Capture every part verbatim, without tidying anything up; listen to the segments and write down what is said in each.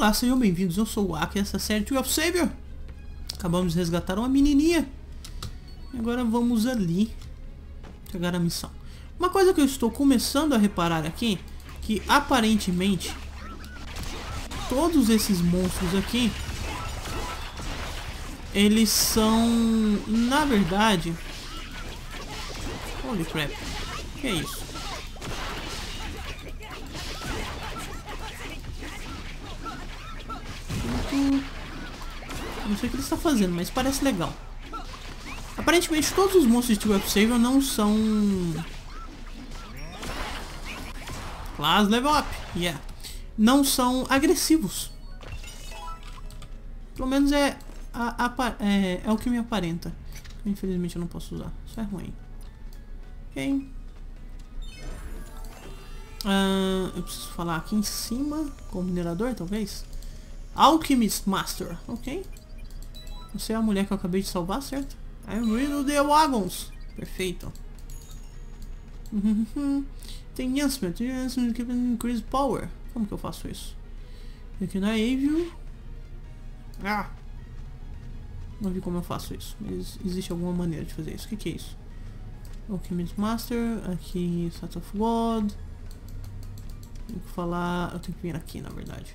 Olá, sejam bem-vindos, eu sou o Aki, essa série Tree of Savior. Acabamos de resgatar uma menininha. E agora vamos ali pegar a missão. Uma coisa que eu estou começando a reparar aqui, que aparentemente todos esses monstros aqui, eles são, na verdade... Holy crap, que é isso? Não sei o que ele está fazendo, mas parece legal. Aparentemente todos os monstros de Tree of Savior não são... Class Level Up, yeah. Não são agressivos. Pelo menos é, a, a, é, é o que me aparenta. Infelizmente eu não posso usar, isso é ruim. Ok. uh, Eu preciso falar aqui em cima com o minerador, talvez. Alchemist Master, ok. Você é a mulher que eu acabei de salvar, certo? I'm real the wagons. Perfeito. Tem enhancement. Enhancement que increase power. Como que eu faço isso? Aqui na Avion. Ah! Não vi como eu faço isso. Mas existe alguma maneira de fazer isso. O que, que é isso? Alchemist Master. Aqui, Sat of God. Tenho que falar... Eu tenho que vir aqui, na verdade.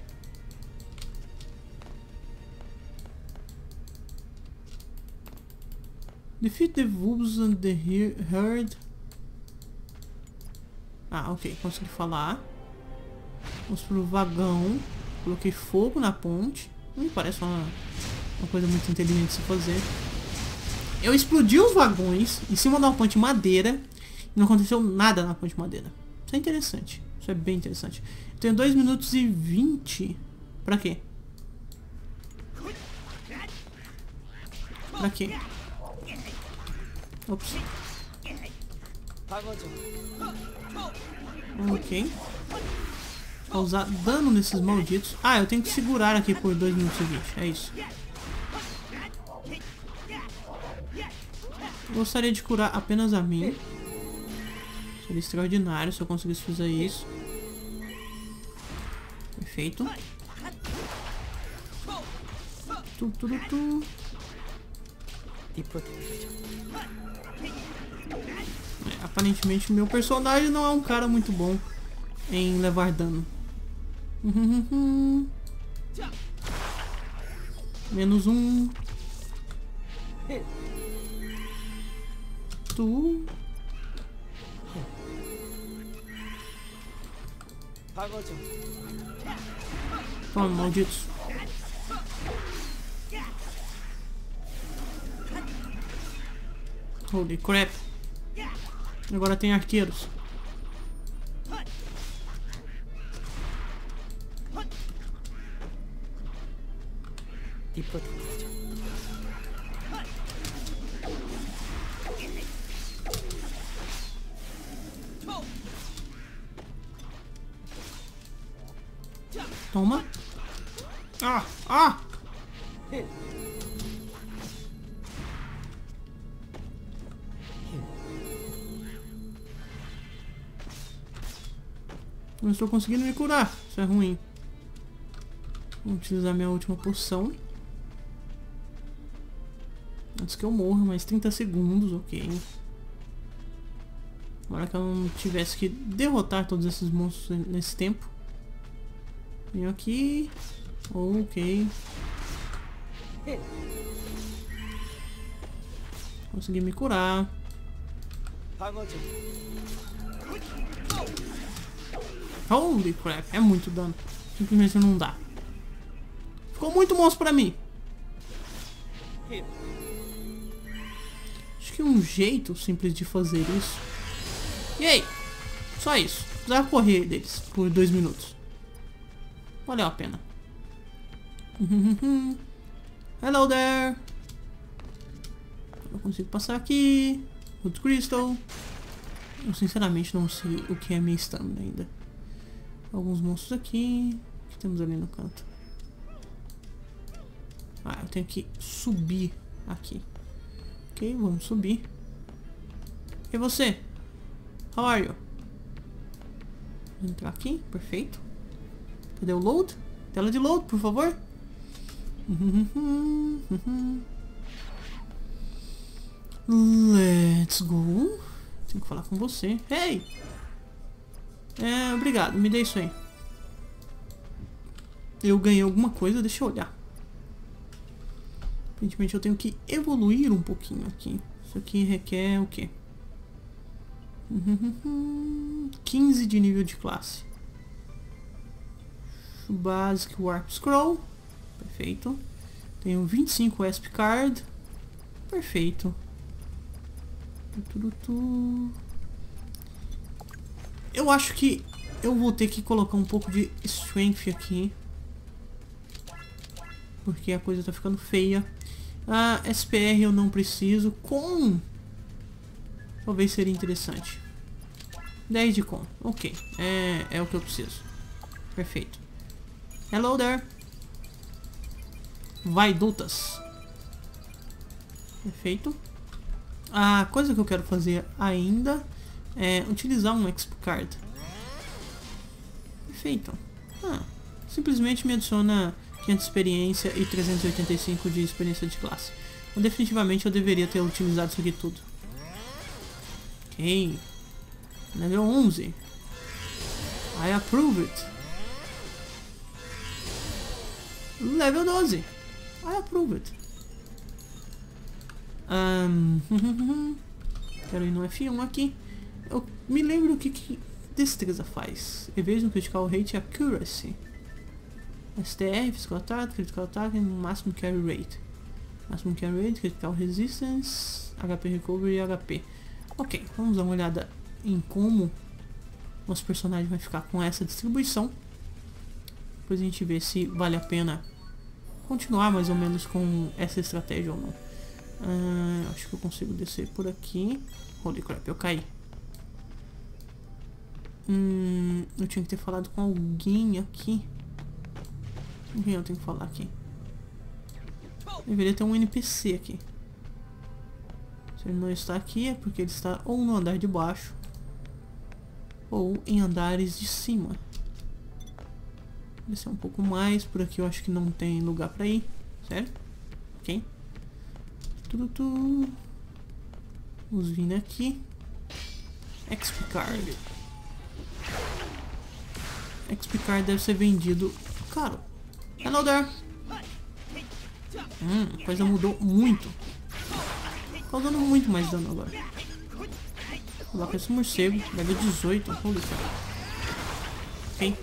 Defeat the wolves and the herd. Ah, ok. Consegui falar. Vamos pro vagão. Coloquei fogo na ponte. Hum, parece uma, uma coisa muito inteligente de se fazer. Eu explodi os vagões em cima de uma ponte de madeira. E não aconteceu nada na ponte de madeira. Isso é interessante. Isso é bem interessante. Eu tenho dois minutos e vinte. Pra quê? Pra quê? Ops. Ok. Causar dano nesses malditos. Ah, eu tenho que segurar aqui por dois minutos e vinte. É isso. Gostaria de curar apenas a mim. Seria extraordinário se eu conseguisse fazer isso. Perfeito. Tu, tu, tu, tu. E protegido. É, aparentemente meu personagem não é um cara muito bom em levar dano. Menos um. Tu. Toma, malditos. Holy crap. Agora tem arqueiros. Toma. Ah, ah. Não estou conseguindo me curar. Isso é ruim. Vou utilizar minha última poção antes que eu morra. Mais trinta segundos, ok. Agora que eu não tivesse que derrotar todos esses monstros nesse tempo. Venho aqui. Ok. Consegui me curar. Holy crap, é muito dano. Simplesmente não dá. Ficou muito monstro pra mim. Acho que um jeito simples de fazer isso. E aí? Só isso. Precisava correr deles por dois minutos. Valeu a pena. Hello there. Eu consigo passar aqui. Good Crystal. Eu sinceramente não sei o que é minha stamina ainda. Alguns monstros aqui. O que temos ali no canto? Ah, eu tenho que subir aqui. Ok, vamos subir. E você? How are you? Vou entrar aqui, perfeito. Cadê o load? Tela de load, por favor. Let's go. Tenho que falar com você. Hey! É, obrigado. Me dê isso aí. Eu ganhei alguma coisa. Deixa eu olhar. Aparentemente eu tenho que evoluir um pouquinho aqui. Isso aqui requer o quê? quinze de nível de classe. Basic Warp Scroll. Perfeito. Tenho vinte e cinco Esp Card. Perfeito. Eu acho que eu vou ter que colocar um pouco de Strength aqui, porque a coisa tá ficando feia. A ah, S P R eu não preciso. Com... talvez seria interessante. dez de com. Ok. É, é o que eu preciso. Perfeito. Hello there. Vai, dutas. Perfeito. A coisa que eu quero fazer ainda é utilizar um X P Card. Perfeito. Ah, simplesmente me adiciona quinhentos de experiência e trezentos e oitenta e cinco de experiência de classe. Então, definitivamente eu deveria ter utilizado isso aqui tudo. Ok. Level onze. I approve it. Level doze. I approve it. Um, quero ir no F um aqui. Eu me lembro o que, que destreza faz. Evasion, critical rate e accuracy. S T R, physical attack, critical attack, máximo carry rate. Máximo carry rate, critical resistance, H P recovery e H P. Ok, vamos dar uma olhada em como nosso personagem vai ficar com essa distribuição. Depois a gente vê se vale a pena continuar mais ou menos com essa estratégia ou não. Uh, acho que eu consigo descer por aqui. Holy crap, eu caí. Hum, eu tinha que ter falado com alguém aqui. Com quem eu tenho que falar aqui? Deveria ter um N P C aqui. Ele não está aqui é porque ele está ou no andar de baixo ou em andares de cima. Descer um pouco mais. Por aqui eu acho que não tem lugar para ir. Sério? Ok. Tudo. Vamos vir aqui. X P Card. X P Card deve ser vendido caro. Hello there. Hum, a coisa mudou muito. Tô dando muito mais dano agora. Coloca esse morcego. Level dezoito. Holy crap. Ok.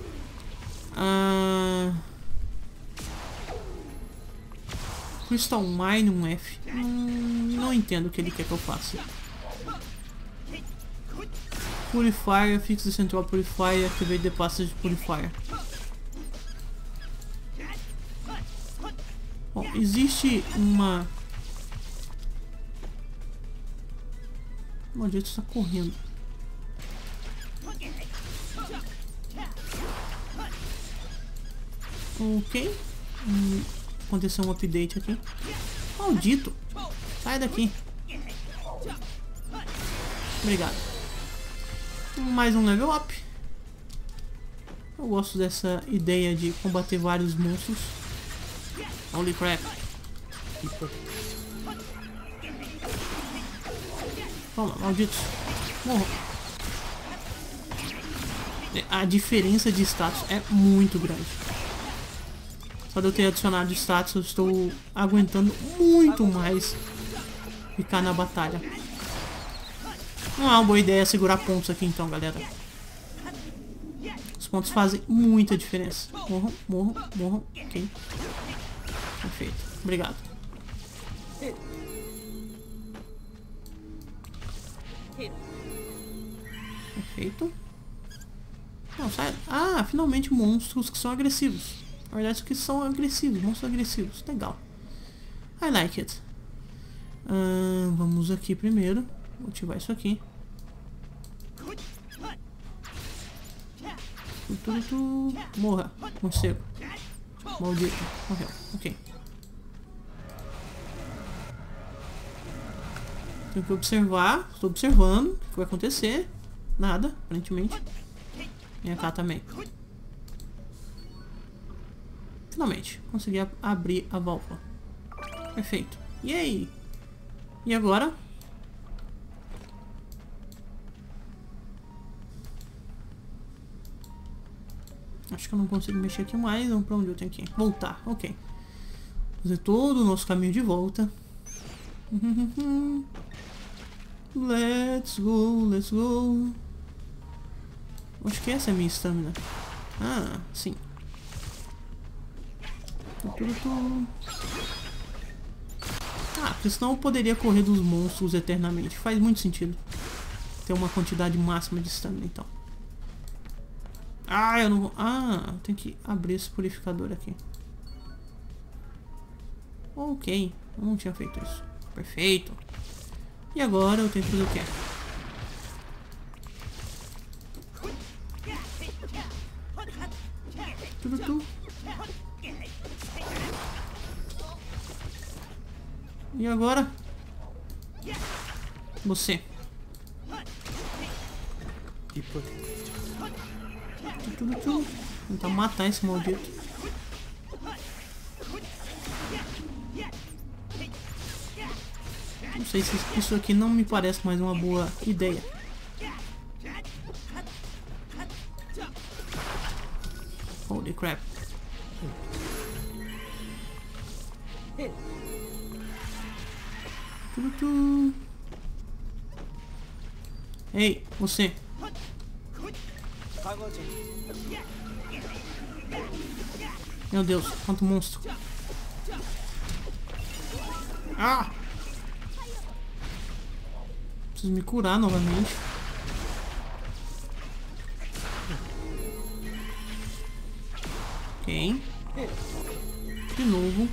Uh... Crystal Mine, um F. Hum, não entendo o que ele quer que eu faça. Purifier. Fix the central Purifier. Activate the passage de Purifier. Bom, existe uma... maldito, está correndo. Ok. Hum, aconteceu um update aqui. Maldito. Sai daqui. Obrigado. Mais um level up. Eu gosto dessa ideia de combater vários monstros. Holy crap. Vamos lá, malditos. Morram. A diferença de status é muito grande. Só de eu ter adicionado status, eu estou aguentando muito mais ficar na batalha. Não é uma boa ideia segurar pontos aqui então, galera. Os pontos fazem muita diferença. Morram, morram, morram. Ok. Perfeito. Obrigado. Perfeito. Não, sai. Ah, finalmente monstros que são agressivos. Na verdade, que são agressivos. Monstros agressivos. Legal. I like it. Uh, vamos aqui primeiro. Vou ativar isso aqui. Morra. Morcego. Maldito. Morreu. Ok. Tenho que observar. Estou observando o que vai acontecer. Nada, aparentemente. Vem cá também. Finalmente, consegui ab abrir a válvula. Perfeito. E aí? E agora? Acho que eu não consigo mexer aqui mais. Vamos pra onde eu tenho que voltar. Ok. Fazer todo o nosso caminho de volta. Let's go, let's go. Acho que essa é a minha stamina. Ah, sim. Ah, porque senão eu poderia correr dos monstros eternamente. Faz muito sentido ter uma quantidade máxima de stamina, então. Ah, eu não vou... Ah, eu tenho que abrir esse purificador aqui. Ok, eu não tinha feito isso. Perfeito. E agora eu tenho que fazer o quê? Tudutu. E agora? Você. Tudutu. Tentar matar esse maldito. Não sei se isso aqui não me parece mais uma boa ideia. Holy crap. Tudu. Ei, você. Meu Deus, quanto monstro. Ah! Preciso me curar novamente. Ok. De novo.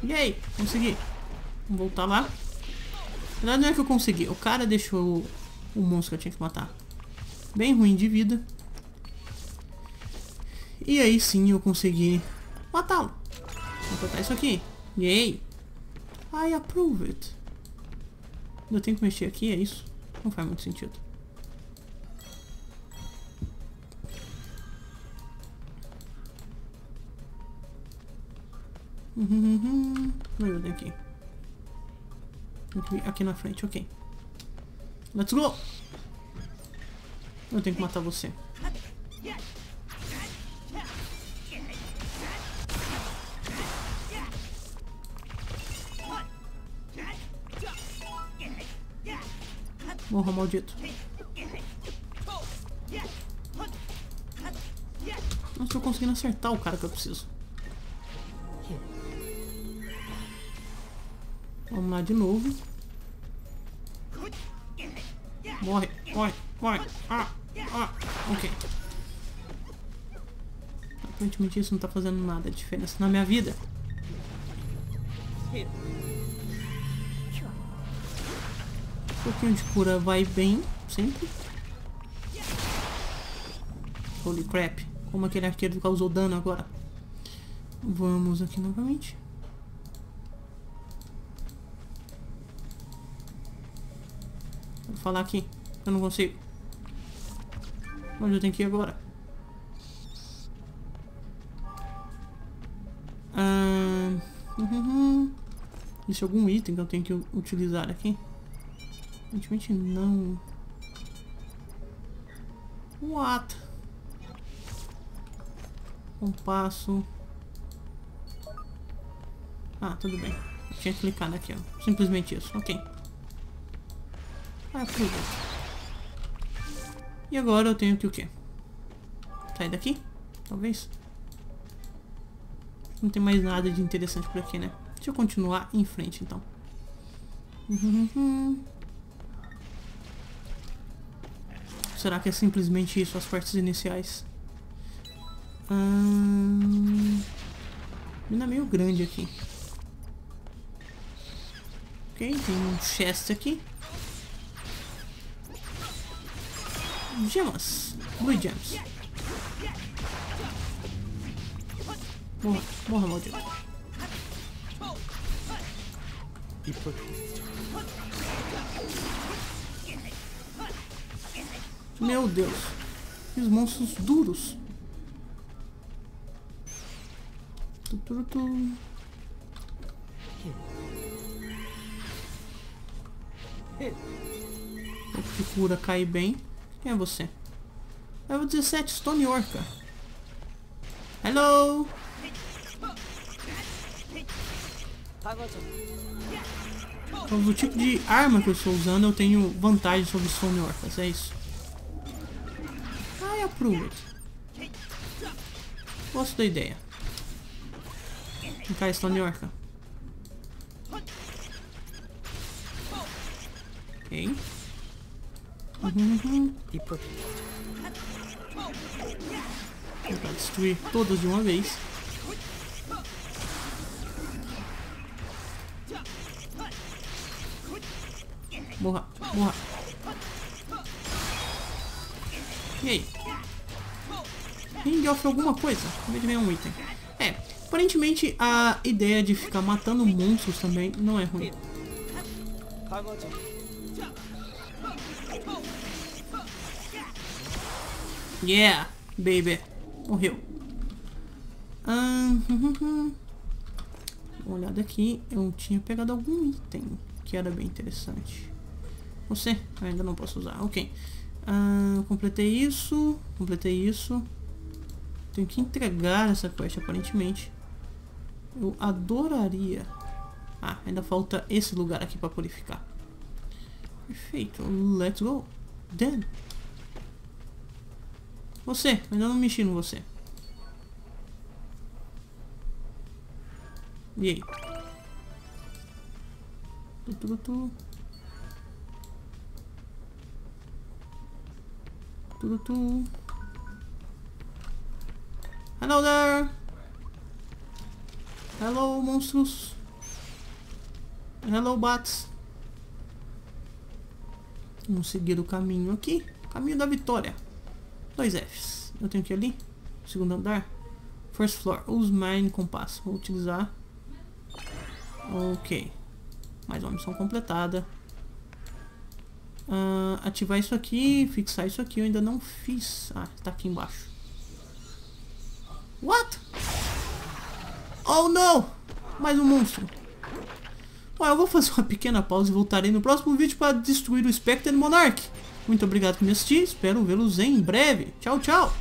E aí, consegui. Vamos voltar lá. Na verdade não é que eu consegui. O cara deixou o monstro que eu tinha que matar bem ruim de vida. E aí sim eu consegui matá-lo. Vou botar isso aqui. Yay! I approve it. Eu tenho que mexer aqui, é isso? Não faz muito sentido. Uhum, uhum. Aqui. Aqui na frente, ok. Let's go! Eu tenho que matar você. Morra, maldito. Não estou conseguindo acertar o cara que eu preciso. Vamos lá de novo. Morre, morre, morre. Ah, ah, ok. Aparentemente isso não está fazendo nada de diferença na minha vida. Um pouquinho de cura vai bem, sempre. Holy crap, como aquele arqueiro causou dano agora. Vamos aqui novamente. Vou falar aqui, eu não consigo. Onde eu tenho que ir agora? Ah, uhum. Existe algum item que eu tenho que utilizar aqui? Aparentemente não. What? Compasso. Ah, tudo bem. Eu tinha clicado aqui, ó. Simplesmente isso. Ok. Ah, tudo. E agora eu tenho que o quê? Sair daqui? Talvez. Não tem mais nada de interessante por aqui, né? Deixa eu continuar em frente, então. Uhum. Será que é simplesmente isso, as partes iniciais? Hum... Mina meio grande aqui. Ok, tem um chest aqui. Gemas. Blue gems. Morra, morra, maldito. Meu Deus. e os monstros duros. Tu, tu, tu. O que cura cai bem. Quem é você? Level dezessete, Stone Orca. Hello! Então, do tipo de arma que eu estou usando, eu tenho vantagem sobre Stone Orcas, é isso. Ah, é approved. Gosto da ideia. Vem cá, Stone Orca. Ok. Uhum, uhum. Vou tentar destruir todas de uma vez. Morra, morra. E aí? Ring off alguma coisa? Acabei de ver um item. É, aparentemente a ideia de ficar matando monstros também não é ruim. Yeah, baby. Morreu. Ah, hum, hum. Uma olhada aqui. Eu tinha pegado algum item que era bem interessante. Você? Eu ainda não posso usar. Ok. Ah, completei isso. Completei isso. Tenho que entregar essa quest, aparentemente. Eu adoraria. Ah, ainda falta esse lugar aqui para purificar. Perfeito. Let's go. Then. Você, ainda não mexi no você. E aí? Tu, tu, tu. Tu, tu. Hello there! Hello, monstros! Hello, bats! Vamos seguir o caminho aqui. Caminho da vitória. Dois Fs. Eu tenho que ir ali. Segundo andar. First floor. Use mine compass. Vou utilizar. Ok. Mais uma missão completada. Uh, ativar isso aqui. Fixar isso aqui. Eu ainda não fiz. Ah, tá aqui embaixo. What? Oh, não! Mais um monstro. Bom, eu vou fazer uma pequena pausa e voltarei no próximo vídeo para destruir o Spectre Monarch. Muito obrigado por me assistir, espero vê-los em breve. Tchau, tchau!